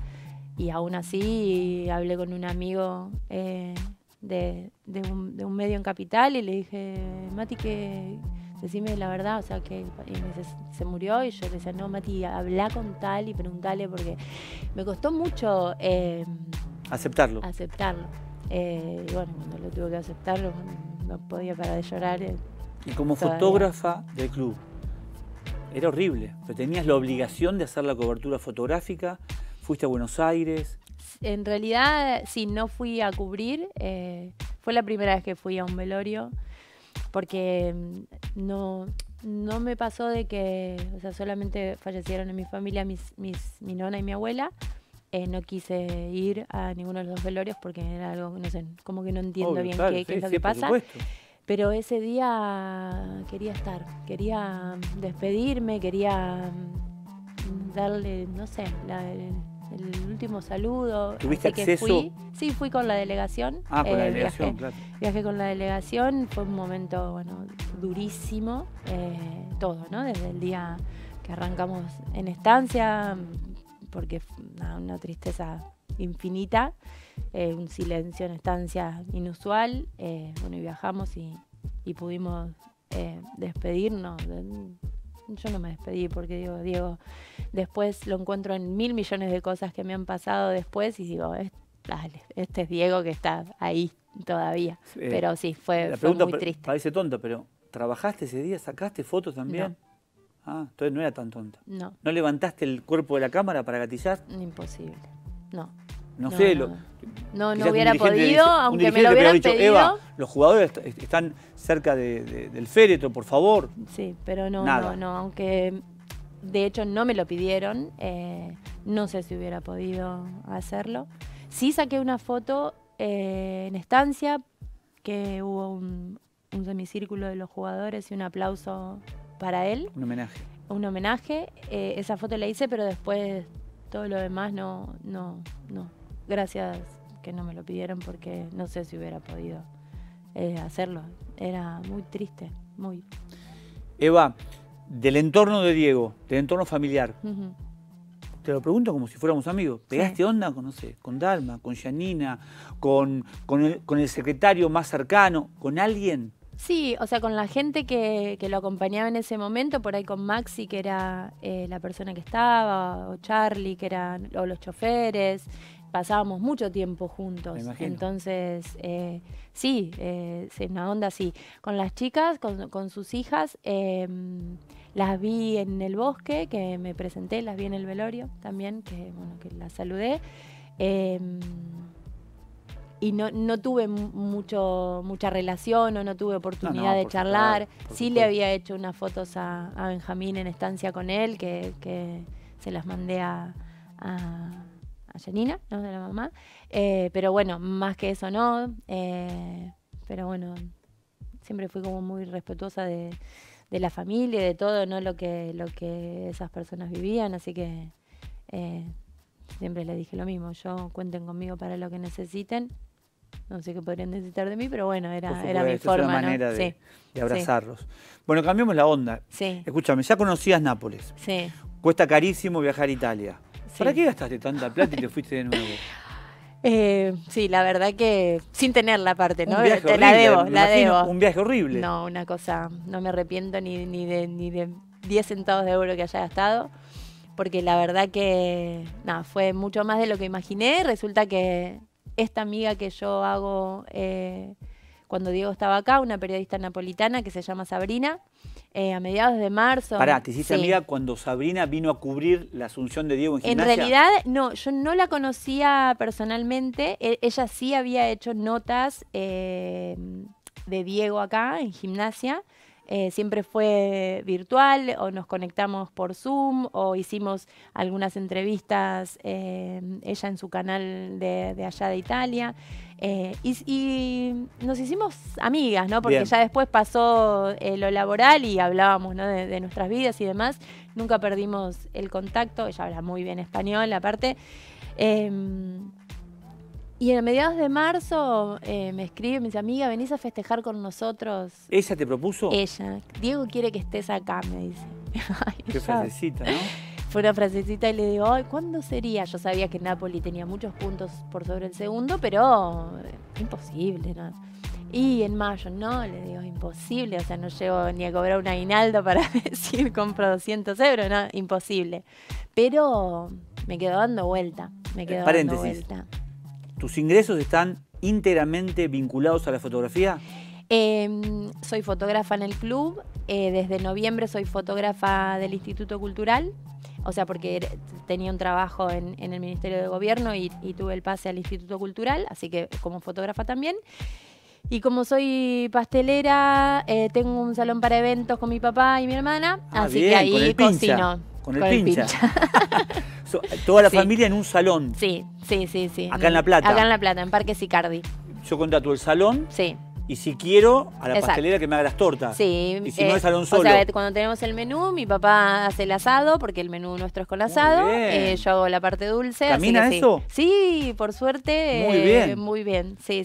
y aún así hablé con un amigo de un medio en Capital y le dije, Mati, que decime la verdad, o sea, que y me dice, se murió, y yo le decía, no, Mati, hablá con tal y preguntale, porque me costó mucho... Aceptarlo. Y bueno, cuando lo tuve que aceptar, no podía parar de llorar. Y como todavía. Fotógrafa del club, era horrible, pero tenías la obligación de hacer la cobertura fotográfica, fuiste a Buenos Aires... En realidad, sí, no fui a cubrir, fue la primera vez que fui a un velorio, porque no me pasó de que, o sea, solamente fallecieron en mi familia mi nona y mi abuela. No quise ir a ninguno de los velorios porque era algo, no sé, como que no entiendo bien, claro, qué es lo que pasa. Pero ese día quería estar, quería despedirme, quería darle, no sé, el último saludo. ¿Tuviste acceso? Sí, fui con la delegación. Ah, con la delegación, claro. Viajé con la delegación, fue un momento, bueno, durísimo, todo, ¿no? Desde el día que arrancamos en Estancia, porque una tristeza infinita, un silencio en Estancia inusual, bueno, y viajamos y pudimos despedirnos. Yo no me despedí porque digo, Diego, después lo encuentro en 1.000 millones de cosas que me han pasado después y digo, dale, este es Diego que está ahí todavía. Pero sí, fue muy triste. Parece tonta, pero ¿trabajaste ese día? ¿Sacaste fotos también? No. Ah, entonces no era tan tonta. No. ¿No levantaste el cuerpo de la cámara para gatillar? Imposible. No. No hubiera podido, aunque me lo hubieran pedido. Eva, los jugadores están cerca del féretro, por favor. Sí, pero no, aunque de hecho no me lo pidieron, no sé si hubiera podido hacerlo. Sí saqué una foto en Estancia, que hubo un semicírculo de los jugadores y un aplauso para él. Un homenaje. Un homenaje, esa foto la hice, pero después todo lo demás no. Gracias que no me lo pidieron porque no sé si hubiera podido hacerlo. Era muy triste, muy. Eva, del entorno de Diego, del entorno familiar, te lo pregunto como si fuéramos amigos. ¿Pegaste onda con, no sé, con Dalma, con Janina, con el secretario más cercano, con alguien? Sí, o sea, con la gente que lo acompañaba en ese momento, por ahí con Maxi, que era la persona que estaba, o Charlie, que eran los choferes, pasábamos mucho tiempo juntos. Me imagino. Entonces, sí, es una onda así. Con las chicas, con sus hijas, las vi en el bosque, que me presenté, las vi en el velorio también, que bueno, que las saludé. Y no tuve mucha relación o no tuve oportunidad de charlar. Sí le había hecho unas fotos a Benjamín en estancia con él, que se las mandé a Janina, ¿no?, de la mamá. Pero bueno, más que eso no. Pero bueno, siempre fui como muy respetuosa de la familia y de todo, ¿no?, lo que esas personas vivían. Así que siempre les dije lo mismo. Yo, cuenten conmigo para lo que necesiten. No sé qué podrían necesitar de mí, pero bueno, era mi forma, una manera, ¿no?, de abrazarlos. Sí. Bueno, cambiamos la onda. Sí. Escúchame, ya conocías Nápoles. Sí. Cuesta carísimo viajar a Italia. Sí. ¿Para qué gastaste tanta plata y te fuiste de nuevo? Sí, la verdad que sin tener la parte, ¿no? Te la debo, la debo. Un viaje horrible. No, una cosa, no me arrepiento ni de 10 centavos de euro que haya gastado. Porque la verdad que nada, fue mucho más de lo que imaginé. Resulta que esta amiga que yo hago cuando Diego estaba acá, una periodista napolitana que se llama Sabrina, a mediados de marzo... Pará, ¿te hiciste amiga cuando Sabrina vino a cubrir la asunción de Diego en Gimnasia? En realidad, no, yo no la conocía personalmente. Ella sí había hecho notas de Diego acá en Gimnasia. Siempre fue virtual, o nos conectamos por Zoom, o hicimos algunas entrevistas, ella en su canal de allá de Italia. Y nos hicimos amigas, ¿no? Porque ya después pasó lo laboral y hablábamos, ¿no?, de nuestras vidas y demás. Nunca perdimos el contacto. Ella habla muy bien español, aparte. Y a mediados de marzo me escribe, me dice, amiga, venís a festejar con nosotros. ¿Ella te propuso? Ella. Diego quiere que estés acá, me dice. Ay, qué frasecita, ¿no? Fue una frasecita y le digo, ay, ¿cuándo sería? Yo sabía que Napoli tenía muchos puntos por sobre el segundo, pero imposible, ¿no? Y en mayo, no, le digo, imposible, o sea, no llego ni a cobrar un aguinaldo para decir, compro 200 euros, no, imposible. Pero me quedo dando vuelta, me quedo dando vuelta. ¿Tus ingresos están íntegramente vinculados a la fotografía? Soy fotógrafa en el club. Desde noviembre soy fotógrafa del Instituto Cultural. O sea, porque tenía un trabajo en el Ministerio de Gobierno y tuve el pase al Instituto Cultural. Así que como fotógrafa también. Y como soy pastelera, tengo un salón para eventos con mi papá y mi hermana. Así bien, que ahí con el cocino. Pincha. Con el pincha. Toda la familia en un salón. Sí. Acá en La Plata. Acá en La Plata, en Parque Sicardi. Yo contrato el salón. Sí. Y si quiero, a la pastelera que me haga las tortas. Sí. Y si no, el salón solo. O sea, cuando tenemos el menú, mi papá hace el asado, porque el menú nuestro es con asado. Yo hago la parte dulce. ¿Camina eso? Sí. Sí, por suerte. Muy bien. Muy bien, sí.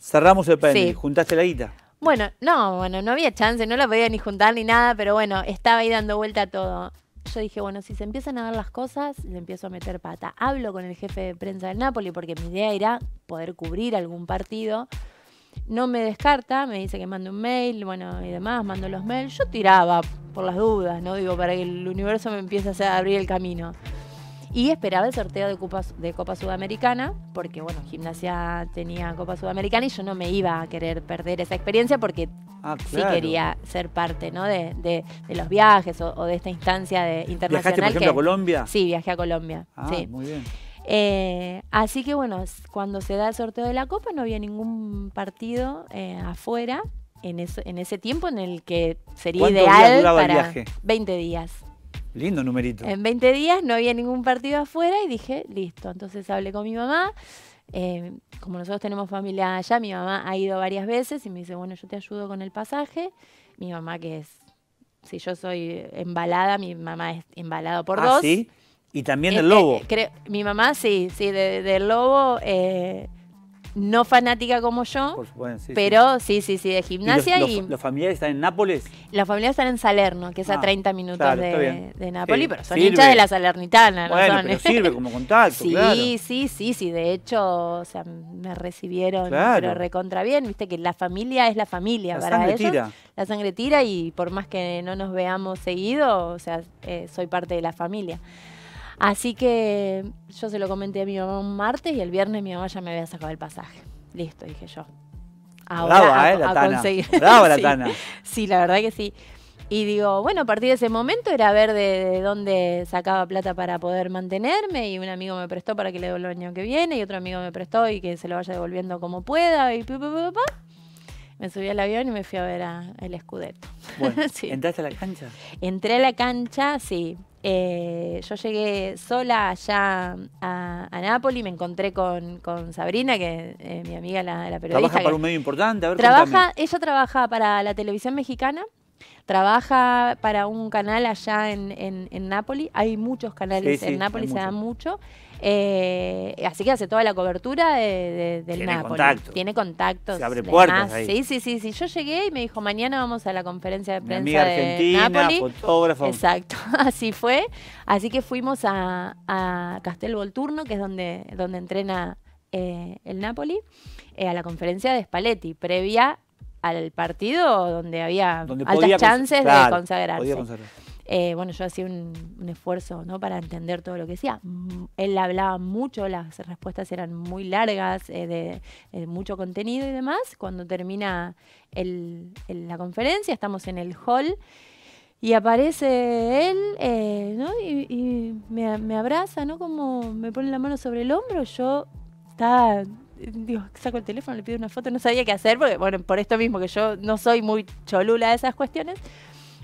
Cerramos el penny, juntaste la guita. Bueno, no había chance, no la podía ni juntar ni nada, pero bueno, estaba ahí dando vuelta todo. Yo dije, bueno, si se empiezan a dar las cosas, le empiezo a meter pata. Hablo con el jefe de prensa del Napoli porque mi idea era poder cubrir algún partido. No me descarta, me dice que mande un mail, bueno, y demás, mando los mails. Yo tiraba por las dudas, ¿no? Digo, para que el universo me empiece a hacer abrir el camino. Y esperaba el sorteo de Copa Sudamericana, porque, bueno, Gimnasia tenía Copa Sudamericana y yo no me iba a querer perder esa experiencia porque sí quería ser parte, ¿no?, de los viajes o de esta instancia internacional. ¿Viajaste, por ejemplo, a Colombia? Sí, viajé a Colombia. Ah, sí. Muy bien. Así que, bueno, cuando se da el sorteo de la Copa no había ningún partido afuera en ese tiempo en el que sería ideal para... ¿Cuántos días duraba el viaje? 20 días. Lindo numerito. En 20 días no había ningún partido afuera y dije, listo. Entonces hablé con mi mamá. Como nosotros tenemos familia allá, mi mamá ha ido varias veces y me dice, bueno, yo te ayudo con el pasaje. Mi mamá, que es, si yo soy embalada, mi mamá es embalada por dos. ¿Sí? Y también del Lobo. Mi mamá, sí, del Lobo. no fanática como yo, por supuesto, sí, pero sí, de Gimnasia. ¿Y los familiares están en Nápoles? Los familiares están en Salerno, que es a 30 minutos claro, de Nápoles, pero son hinchas de la Salernitana. Bueno, no son. Pero sirve como contacto, claro. Sí, de hecho, o sea, me recibieron, claro, pero recontra bien, viste que la familia es la familia la para ellos. Tira. La sangre tira y por más que no nos veamos seguido, o sea, soy parte de la familia. Así que yo se lo comenté a mi mamá un martes y el viernes mi mamá ya me había sacado el pasaje. Listo, dije yo. Ahora brava, la Tana. Conseguir. Brava la Tana. Sí, la verdad que sí. Y digo, bueno, a partir de ese momento era ver de dónde sacaba plata para poder mantenerme, y un amigo me prestó para que le devuelva el año que viene, y otro amigo me prestó y que se lo vaya devolviendo como pueda, y me subí al avión y me fui a ver al Scudetto. Bueno, sí. ¿Entraste a la cancha? Entré a la cancha, sí. Yo llegué sola allá a Nápoles, me encontré con Sabrina, que mi amiga la periodista. Trabaja para un medio importante, a ver, ella trabaja para la televisión mexicana, trabaja para un canal allá en Nápoles, hay muchos canales en Nápoles, se da mucho. Así que hace toda la cobertura del Nápoles. Tiene contactos. Se abre puertas ahí. Sí. Yo llegué y me dijo, mañana vamos a la conferencia de prensa. Mi amiga argentina, Nápoles. Fotógrafo. Exacto, así fue. Así que fuimos a Castel Volturno, que es donde entrena el Nápoles, a la conferencia de Spalletti, previa al partido donde había altas chances de consagrarse. Bueno, yo hacía un esfuerzo, ¿no?, para entender todo lo que decía. Él hablaba mucho, las respuestas eran muy largas, de mucho contenido y demás. Cuando termina la conferencia, estamos en el hall y aparece él, ¿no?, y me abraza, ¿no?, como me pone la mano sobre el hombro. Yo estaba... Digo, saco el teléfono, le pido una foto, no sabía qué hacer, porque, bueno, por esto mismo, que yo no soy muy cholula de esas cuestiones.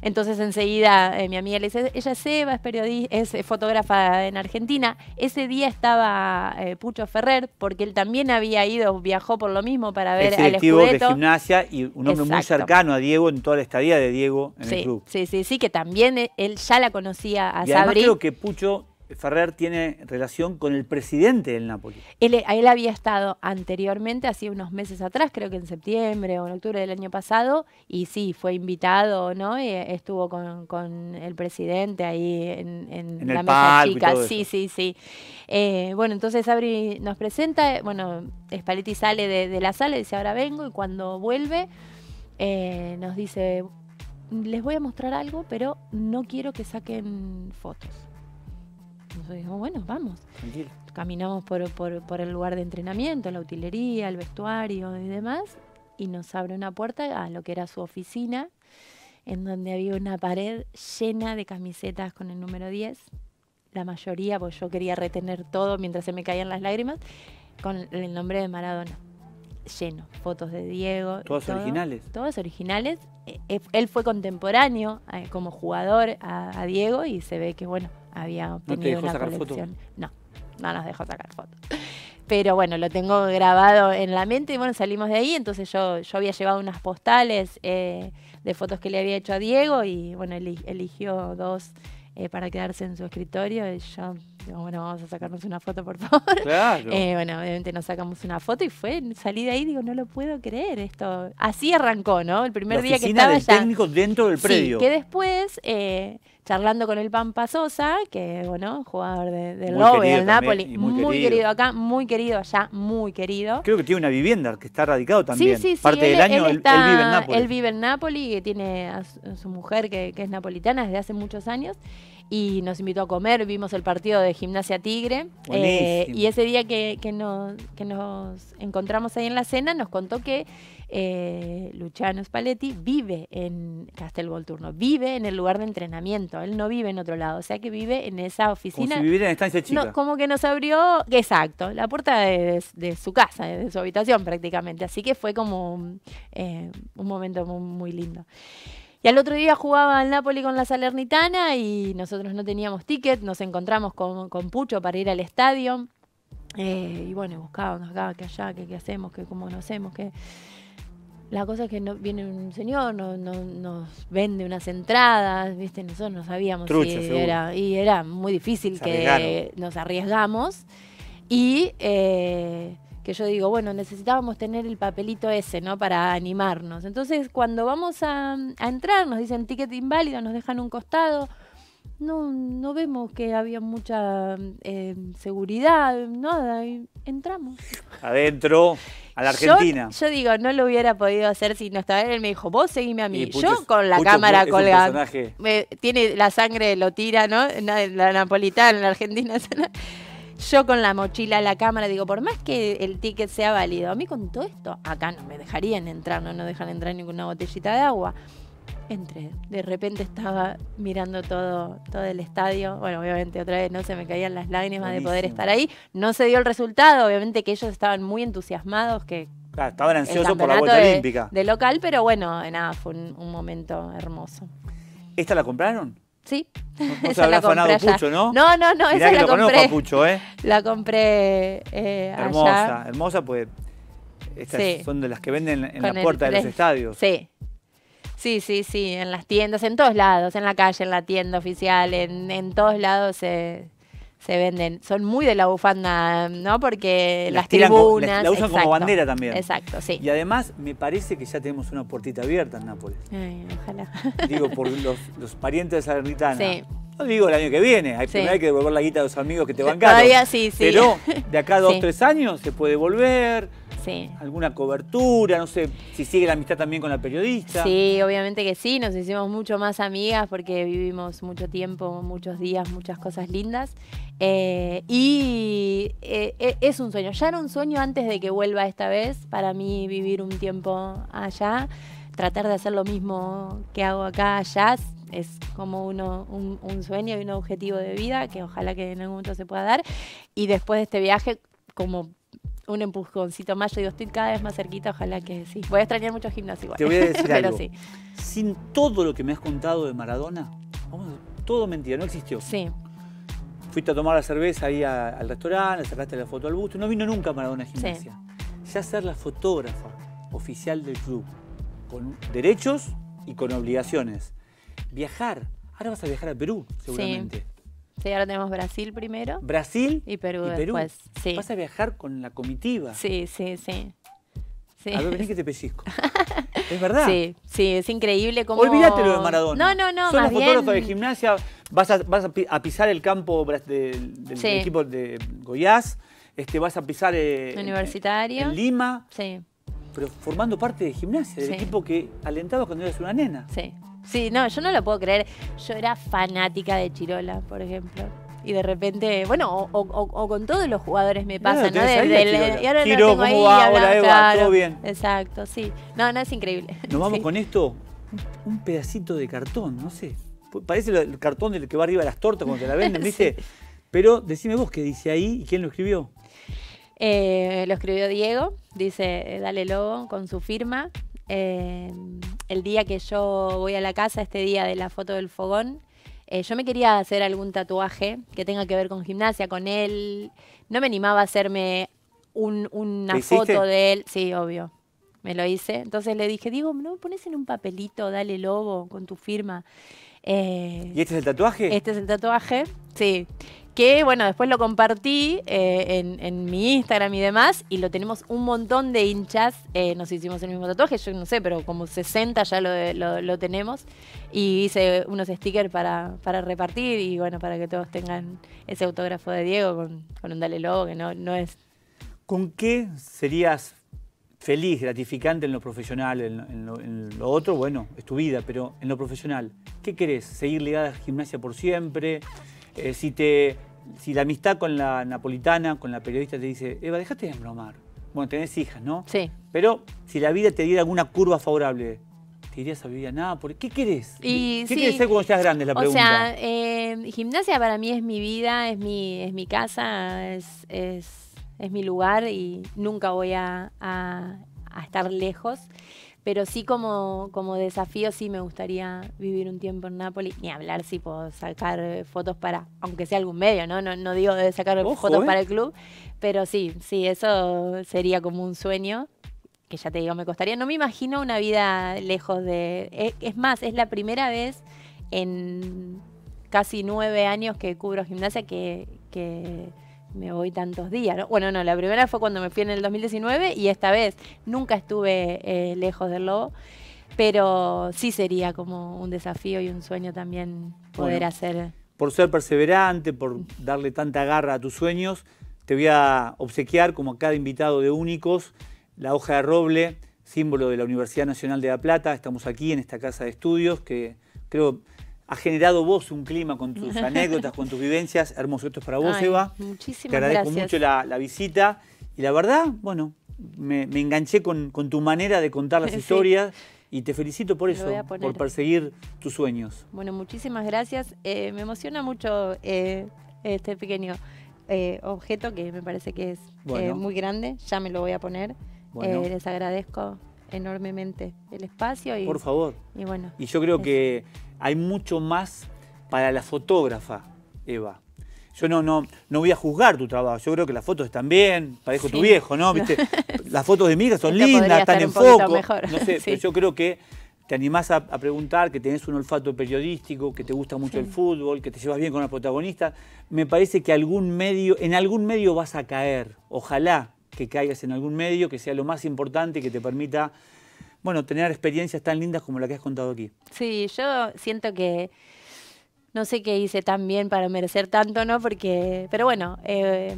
Entonces enseguida mi amiga le dice, ella es Eva, es fotógrafa en Argentina. Ese día estaba Pucho Ferrer, porque él también había ido, viajó por lo mismo para ver al Scudetto. El directivo de Gimnasia y un hombre muy cercano a Diego en toda la estadía de Diego en el club. Sí, que también él ya la conocía a Sabrina. Y además creo que Pucho Ferrer tiene relación con el presidente del Napoli. Él había estado anteriormente, hace unos meses atrás, creo que en septiembre o en octubre del año pasado, y sí, fue invitado, ¿no? Y estuvo con el presidente ahí en la mesa chica. Sí. Bueno, entonces Sabri nos presenta, bueno, Spalletti sale de la sala y dice, ahora vengo, y cuando vuelve nos dice, les voy a mostrar algo, pero no quiero que saquen fotos. Nosotros dijimos, bueno, vamos. Tranquilo. Caminamos por el lugar de entrenamiento, la utilería, el vestuario y demás, y nos abre una puerta a lo que era su oficina, en donde había una pared llena de camisetas con el número 10, la mayoría, porque yo quería retener todo mientras se me caían las lágrimas, con el nombre de Maradona. Lleno, fotos de Diego. ¿Todas originales? Todas originales. Él fue contemporáneo como jugador a Diego, y se ve que, bueno, había obtenido una colección. No nos dejó sacar fotos. Pero bueno, lo tengo grabado en la mente, y bueno, salimos de ahí. Entonces yo había llevado unas postales de fotos que le había hecho a Diego, y bueno, él eligió dos para quedarse en su escritorio, y yo digo, bueno, vamos a sacarnos una foto, por favor. Claro. Bueno, obviamente nos sacamos una foto, y salí de ahí, digo, no lo puedo creer, esto. Así arrancó, ¿no? El primer día que estaba allá. Técnicos dentro del predio. Sí, que después, charlando con el Pampa Sosa, que, bueno, jugador del Lobe, del Napoli, muy querido acá, muy querido allá, muy querido. Creo que tiene una vivienda, que está radicado también. Sí. Parte del año él vive en Nápoles. Él vive en Nápoles, que tiene a su mujer, que es napolitana desde hace muchos años. Y nos invitó a comer, vimos el partido de Gimnasia Tigre. Y ese día que nos encontramos ahí en la cena, nos contó que Luciano Spalletti vive en Castel Volturno, vive en el lugar de entrenamiento, él no vive en otro lado, o sea que vive en esa oficina. Como si viviera en Estancia Chica. No, como que nos abrió, exacto, la puerta de su casa, de su habitación prácticamente. Así que fue como un momento muy lindo. Y al otro día jugaba al Napoli con la Salernitana, y nosotros no teníamos ticket, nos encontramos con Pucho para ir al estadio. Y bueno, buscábamos acá, que allá, que qué hacemos, que cómo nos hacemos, que... La cosa es que viene un señor, nos vende unas entradas, ¿viste? Nosotros no sabíamos. Trucho, y era muy difícil que nos arriesgamos. Y que yo digo, bueno, necesitábamos tener el papelito ese, ¿no? Para animarnos. Entonces, cuando vamos a entrar, nos dicen ticket inválido, nos dejan un costado. No vemos que había mucha seguridad, nada, y entramos. Adentro, a la Argentina. Yo digo, no lo hubiera podido hacer si no estaba él. Él me dijo, vos seguime a mí. Pucho, yo con la cámara colgada. Tiene la sangre, lo tira, ¿no? La napolitana, la argentina. Yo con la mochila, la cámara, digo, por más que el ticket sea válido, a mí con todo esto, acá no me dejarían entrar, no dejan entrar ninguna botellita de agua. Entré, de repente estaba mirando todo el estadio, bueno, obviamente otra vez no se me caían las lágrimas. Buenísimo. De poder estar ahí, no se dio el resultado, obviamente que ellos estaban muy entusiasmados, que claro, estaban ansiosos por la vuelta olímpica de local, pero bueno, nada, fue un momento hermoso. ¿Esta la compraron? Sí. No se habrá afanado Pucho, ¿no? No, esa la compré. Mirá que lo conozco a Pucho, ¿eh? La compré hermosa, allá. Hermosa, pues estas sí. Son de las que venden en la puerta de los estadios. Sí. Sí, en las tiendas, en todos lados, en la calle, en la tienda oficial, en todos lados se venden. Son muy de la bufanda, ¿no? Porque las tribunas... La usan exacto, como bandera también. Exacto, sí. Y además me parece que ya tenemos una puertita abierta en Nápoles. Ay, ojalá. Digo, por los parientes de Salernitana. Sí. No digo el año que viene, hay, sí. Primero hay que devolver la guita a los amigos que te bancaron. Todavía sí. Pero de acá a dos, sí. 3 años se puede devolver... Sí. Alguna cobertura, no sé, si sigue la amistad también con la periodista. Sí, obviamente que sí, nos hicimos mucho más amigas porque vivimos mucho tiempo, muchos días, muchas cosas lindas. Es un sueño, ya era un sueño antes de que vuelva esta vez, para mí vivir un tiempo allá, tratar de hacer lo mismo que hago acá allá, es como un sueño y un objetivo de vida que ojalá que en algún momento se pueda dar. Y después de este viaje, como... un empujoncito más, yo digo, estoy cada vez más cerquita, ojalá que sí. Voy a extrañar mucho gimnasio igual. Te voy a decir pero algo. Sí. Sin todo lo que me has contado de Maradona, todo mentira, no existió. Sí. Fuiste a tomar la cerveza ahí al restaurante, le sacaste la foto al busto, no vino nunca Maradona a Gimnasia. Sí. Ya ser la fotógrafa oficial del club, con derechos y con obligaciones. Viajar, ahora vas a viajar a Perú, seguramente. Sí. Sí, ahora tenemos Brasil primero. Brasil y Perú, después. Sí. Vas a viajar con la comitiva. Sí. A ver, vení que te pellizco. Es verdad. Sí, es increíble cómo... Olvídate lo de Maradona. No, sos más bien... Sos la fotógrafa de Gimnasia, vas a pisar el campo del sí. Equipo de Goiás, vas a pisar... Universitario. En Lima. Sí. Pero formando parte de Gimnasia, del sí. Equipo que alentabas cuando eras una nena. Sí. Sí, no, yo no lo puedo creer. Yo era fanática de Chirola, por ejemplo. Y de repente, bueno, o con todos los jugadores me pasa, ¿no? Y ahora Chiro, no tengo ahí, va, hablamos, hola, Eva, claro. ¿Todo bien? Exacto, sí. No, es increíble. Nos vamos sí. Con esto, un pedacito de cartón, no sé. Parece el cartón del que va arriba de las tortas cuando te la venden, ¿viste? Sí. Pero decime vos qué dice ahí y quién lo escribió. Lo escribió Diego, dice, dale logo, con su firma. El día que yo voy a la casa, este día de la foto del fogón, yo me quería hacer algún tatuaje que tenga que ver con Gimnasia, con él. No me animaba a hacerme una foto de él. Sí, obvio. Me lo hice. Entonces le dije, Diego, ¿no me pones en un papelito, dale lobo, con tu firma? ¿Y este es el tatuaje? Este es el tatuaje, sí. Que, bueno, después lo compartí en mi Instagram y demás, y lo tenemos un montón de hinchas, nos hicimos el mismo tatuaje, yo no sé, pero como 60 ya lo tenemos, y hice unos stickers para repartir, y bueno, para que todos tengan ese autógrafo de Diego con un dale logo, que no es... ¿Con qué serías feliz, gratificante en lo profesional, en lo otro? Bueno, es tu vida, pero en lo profesional, ¿qué querés? ¿Seguir ligada a Gimnasia por siempre? Si la amistad con la napolitana, con la periodista, te dice, Eva, dejate de embromar. Bueno, tenés hijas, ¿no? Sí. Pero si la vida te diera alguna curva favorable, ¿te irías a vivir a Nápoles? ¿Qué querés? ¿Qué querés ser cuando seas grande? Es la pregunta. O sea, Gimnasia para mí es mi vida, es mi casa, es mi lugar y nunca voy a estar lejos. Pero sí como desafío sí me gustaría vivir un tiempo en Nápoles, ni hablar si puedo sacar fotos para, aunque sea algún medio, no digo de sacar ojo, fotos para el club, pero sí, eso sería como un sueño, que ya te digo, me costaría. No me imagino una vida lejos de... Es más, es la primera vez en casi 9 años que cubro Gimnasia que me voy tantos días, ¿no? Bueno, no, la primera fue cuando me fui en el 2019 y esta vez nunca estuve lejos del Lobo, pero sí sería como un desafío y un sueño también poder hacer. Por ser perseverante, por darle tanta garra a tus sueños, te voy a obsequiar, como a cada invitado de Únicos, la hoja de roble, símbolo de la Universidad Nacional de La Plata. Estamos aquí en esta casa de estudios que creo has generado vos un clima con tus anécdotas, con tus vivencias. Hermoso, esto es para vos, Eva. Muchísimas gracias. Te agradezco mucho la visita. Y la verdad, bueno, me enganché con tu manera de contar las historias y te felicito por eso, por perseguir tus sueños. Bueno, muchísimas gracias. Me emociona mucho este pequeño objeto que me parece que es muy grande. Ya me lo voy a poner. Bueno. Les agradezco enormemente el espacio. Y, por favor. Y bueno. Y yo creo que hay mucho más para la fotógrafa, Eva. Yo no voy a juzgar tu trabajo. Yo creo que las fotos están bien. Parezco tu viejo, ¿no? ¿Viste? Las fotos de mi hija son lindas, están en foco. No sé, pero yo creo que te animás a preguntar, que tenés un olfato periodístico, que te gusta mucho el fútbol, que te llevas bien con los protagonistas. Me parece que en algún medio vas a caer. Ojalá que caigas en algún medio, que sea lo más importante, que te permita, bueno, tener experiencias tan lindas como la que has contado aquí. Sí, yo siento que no sé qué hice tan bien para merecer tanto, ¿no? Porque, pero bueno, es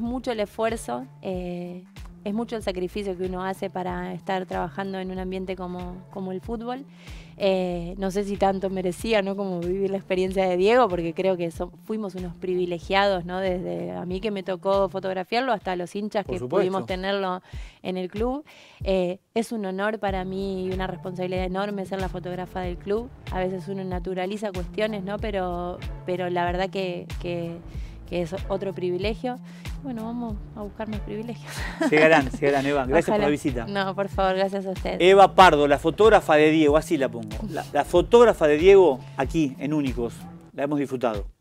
mucho el esfuerzo, es mucho el sacrificio que uno hace para estar trabajando en un ambiente como el fútbol. No sé si tanto merecía, ¿no? Como vivir la experiencia de Diego, porque creo que fuimos unos privilegiados, ¿no? Desde a mí que me tocó fotografiarlo hasta los hinchas que pudimos tenerlo en el club. Es un honor para mí y una responsabilidad enorme ser la fotógrafa del club. A veces uno naturaliza cuestiones, ¿no? Pero la verdad que es otro privilegio. Bueno, vamos a buscar más privilegios. Llegarán, Eva. Gracias por la visita. No, por favor, gracias a ustedes. Eva Pardo, la fotógrafa de Diego, así la pongo. La fotógrafa de Diego aquí en Únicos. La hemos disfrutado.